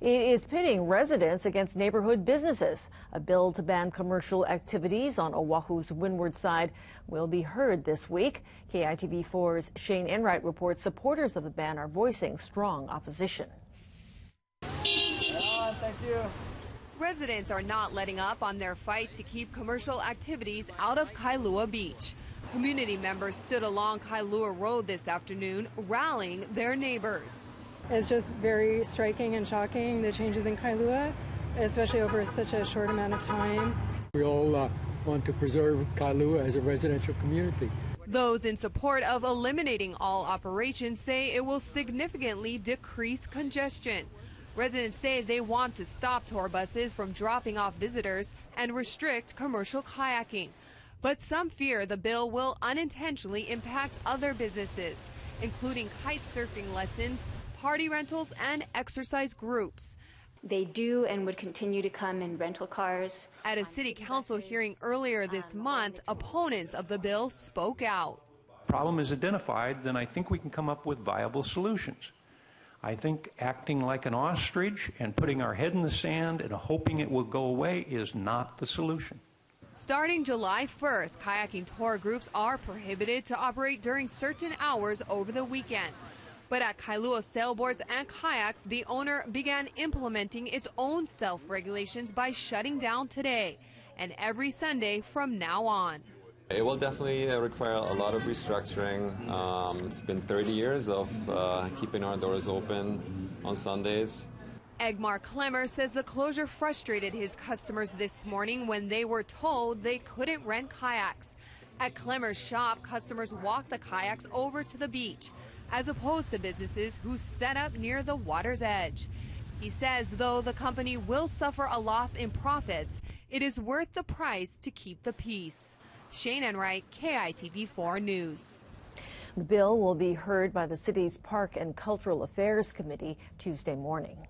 It is pitting residents against neighborhood businesses. A bill to ban commercial activities on Oahu's windward side will be heard this week. KITV4's Shane Enright reports supporters of the ban are voicing strong opposition. Thank you. Residents are not letting up on their fight to keep commercial activities out of Kailua Beach. Community members stood along Kailua Road this afternoon, rallying their neighbors. It's just very striking and shocking, the changes in Kailua, especially over such a short amount of time. We all want to preserve Kailua as a residential community. Those in support of eliminating all operations say it will significantly decrease congestion. Residents say they want to stop tour buses from dropping off visitors and restrict commercial kayaking. But some fear the bill will unintentionally impact other businesses, including kite surfing lessons, party rentals, and exercise groups. They do and would continue to come in rental cars. At a city council hearing earlier this month, opponents of the bill spoke out. If the problem is identified, then I think we can come up with viable solutions. I think acting like an ostrich and putting our head in the sand and hoping it will go away is not the solution. Starting July 1st, kayaking tour groups are prohibited to operate during certain hours over the weekend. But at Kailua Sailboards and Kayaks, the owner began implementing its own self-regulations by shutting down today and every Sunday from now on. It will definitely require a lot of restructuring. It's been 30 years of keeping our doors open on Sundays. Egmar Klemmer says the closure frustrated his customers this morning when they were told they couldn't rent kayaks. At Klemmer's shop, customers walked the kayaks over to the beach, as opposed to businesses who set up near the water's edge. He says, though the company will suffer a loss in profits, it is worth the price to keep the peace. Shane Enright, KITV4 News. The bill will be heard by the city's Park and Cultural Affairs Committee Tuesday morning.